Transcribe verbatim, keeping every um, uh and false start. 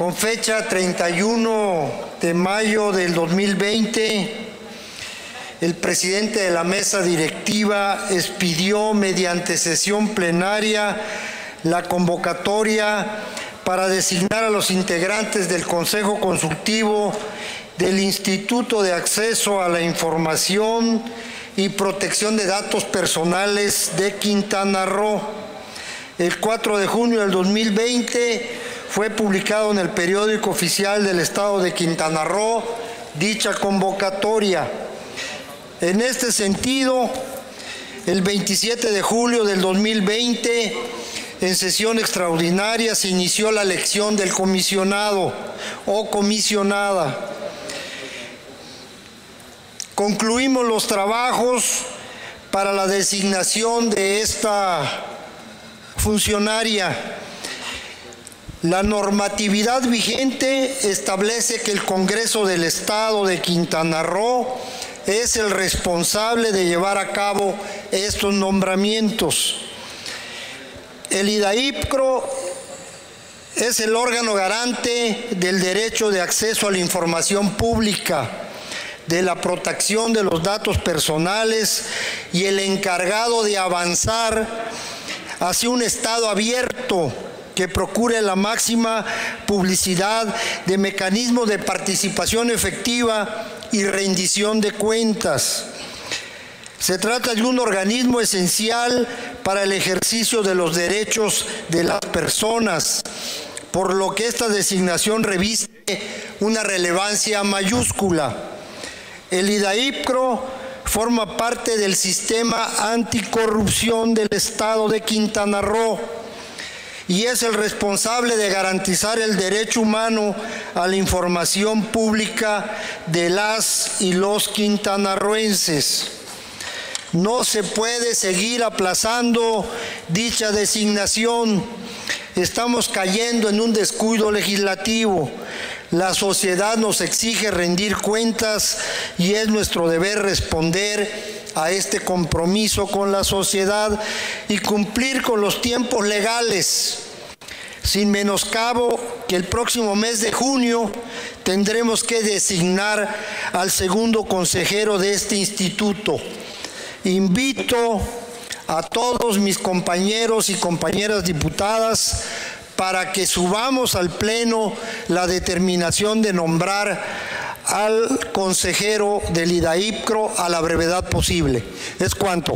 con fecha treinta y uno de mayo del dos mil veinte, el presidente de la mesa directiva expidió mediante sesión plenaria la convocatoria para designar a los integrantes del Consejo Consultivo del Instituto de Acceso a la Información y Protección de Datos Personales de Quintana Roo. El cuatro de junio del dos mil veinte fue publicado en el periódico oficial del Estado de Quintana Roo dicha convocatoria. En este sentido, el veintisiete de julio del dos mil veinte, en sesión extraordinaria, se inició la elección del comisionado o comisionada. Concluimos los trabajos para la designación de esta funcionaria. La normatividad vigente establece que el Congreso del Estado de Quintana Roo es el responsable de llevar a cabo estos nombramientos. El IDAIPCRO es el órgano garante del derecho de acceso a la información pública, de la protección de los datos personales y el encargado de avanzar hacia un Estado abierto que procure la máxima publicidad de mecanismos de participación efectiva y rendición de cuentas. Se trata de un organismo esencial para el ejercicio de los derechos de las personas, por lo que esta designación reviste una relevancia mayúscula. El IDAIPCRO forma parte del sistema anticorrupción del Estado de Quintana Roo y es el responsable de garantizar el derecho humano a la información pública de las y los quintanarroenses. No se puede seguir aplazando dicha designación. Estamos cayendo en un descuido legislativo. La sociedad nos exige rendir cuentas y es nuestro deber responder a este compromiso con la sociedad y cumplir con los tiempos legales. Sin menoscabo que el próximo mes de junio tendremos que designar al segundo consejero de este instituto. Invito a todos mis compañeros y compañeras diputadas para que subamos al Pleno la determinación de nombrar al consejero del IDAIPCRO a la brevedad posible. Es cuanto.